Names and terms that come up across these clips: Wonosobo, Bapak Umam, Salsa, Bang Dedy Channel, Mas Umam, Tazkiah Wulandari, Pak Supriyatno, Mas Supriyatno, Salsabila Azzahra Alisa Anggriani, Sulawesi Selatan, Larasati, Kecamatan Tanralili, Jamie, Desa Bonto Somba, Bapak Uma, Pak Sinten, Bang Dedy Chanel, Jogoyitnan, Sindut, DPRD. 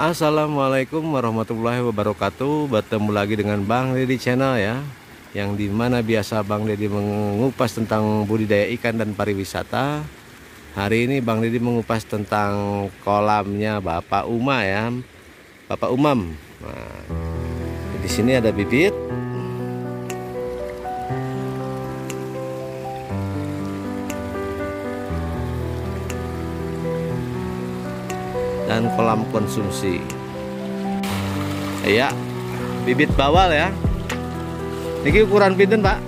Assalamualaikum warahmatullahi wabarakatuh. Bertemu lagi dengan Bang Dedy Channel ya, yang dimana biasa Bang Dedy mengupas tentang budidaya ikan dan pariwisata. Hari ini Bang Dedy mengupas tentang kolamnya Bapak Uma ya, Bapak Umam. Nah, di sini ada bibit. Dan kolam konsumsi ya, bibit bawal ya. Ini ukuran pinten Pak?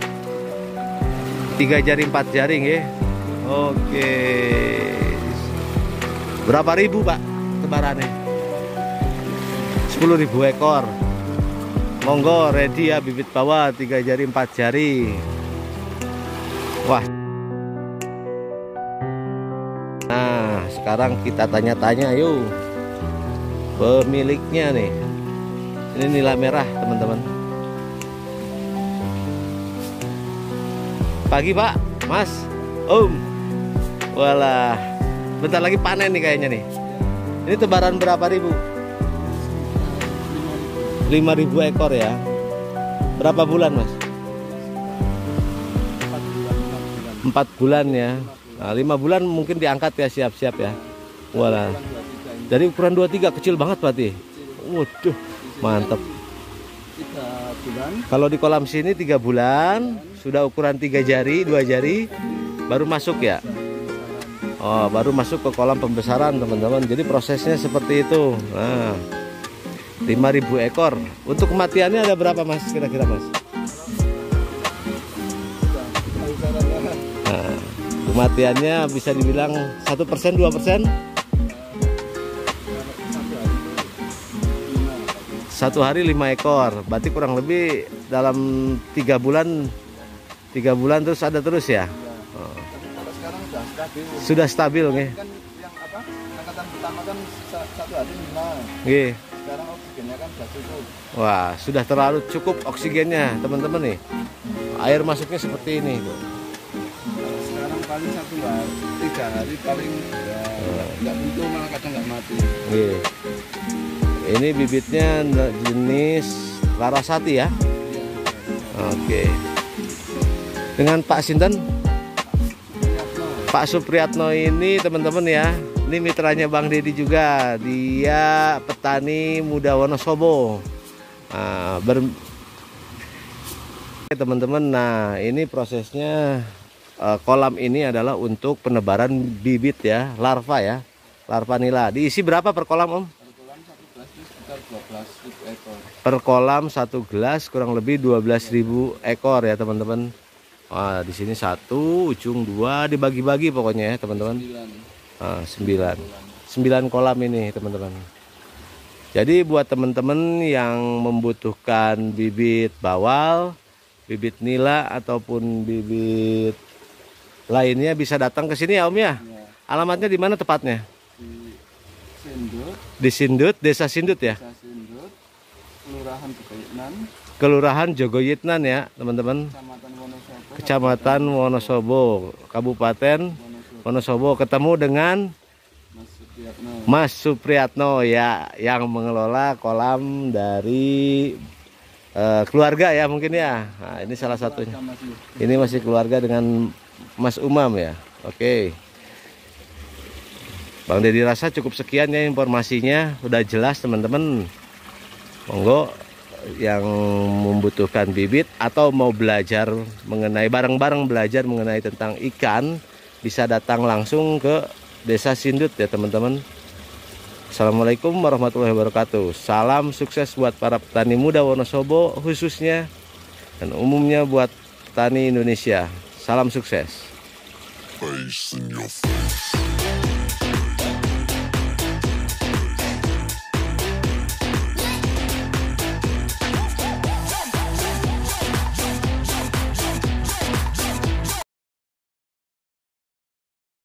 3 jari 4 jari ya. Oke, berapa ribu Pak tebarannya? 10.000 ekor. Monggo ready ya, bibit bawal 3 jari 4 jari. Wah, sekarang kita tanya-tanya yuk pemiliknya nih. Ini nila merah teman-teman. Pagi Pak, Mas, Om. Walah, bentar lagi panen nih kayaknya nih. Ini tebaran berapa ribu? 5.000 ekor ya. Berapa bulan Mas? 4 bulan ya. Nah, 5 bulan mungkin diangkat ya, siap-siap ya. Walah, dari ukuran 23 kecil banget berarti. Waduh, mantep. Kalau di kolam sini 3 bulan, sudah ukuran 3 jari 2 jari, baru masuk ya. Oh, baru masuk ke kolam pembesaran teman-teman. Jadi prosesnya seperti itu. Nah, 5.000 ekor. Untuk kematiannya ada berapa Mas? Kira-kira Mas? Nah, kematiannya bisa dibilang 1%, 2%? 1 hari 5 ekor, berarti kurang lebih dalam 3 bulan terus ada terus ya? Oh, sudah stabil nih. Wah, sudah terlalu cukup oksigennya teman-teman nih. Air masuknya seperti ini. Paling 1 hari 3 hari paling nggak butuh, malah kadang nggak mati. Oke. Ini bibitnya jenis Larasati ya. Oke. Dengan Pak Sinten, Pak Supriyatno ini teman-teman ya. Ini mitranya Bang Dedy juga. Dia petani muda Wonosobo. Nah, teman-teman. Nah, ini prosesnya. Kolam ini adalah untuk penebaran bibit ya, larva ya, larva nila. Diisi berapa per kolam Om? Per kolam 1 gelas kurang lebih 12.000 ekor ya teman-teman. Wah, di sini 1, ujung 2, dibagi-bagi pokoknya ya teman-teman. 9 kolam ini teman-teman. Jadi buat teman-teman yang membutuhkan bibit bawal, bibit nila ataupun bibit lainnya bisa datang ke sini ya Om ya. Alamatnya di mana tepatnya? Di Sindut. Di Sindut, Desa Sindut ya. Desa Sindut, Kelurahan Jogoyitnan. Kelurahan Jogoyitnan ya teman-teman. Kecamatan Wonosobo, Kabupaten Wonosobo. Ketemu dengan Mas Supriyatno ya, yang mengelola kolam dari keluarga ya mungkin ya. Nah, ini salah satunya. Ini masih keluarga dengan Mas Umam ya. Oke. Bang Dedy rasa cukup sekian ya informasinya, udah jelas teman-teman. Monggo yang membutuhkan bibit atau mau belajar mengenai bareng-bareng belajar mengenai tentang ikan bisa datang langsung ke Desa Sindut ya teman-teman. Assalamualaikum warahmatullahi wabarakatuh. Salam sukses buat para petani muda Wonosobo khususnya dan umumnya buat petani Indonesia. Salam sukses. Face in your face.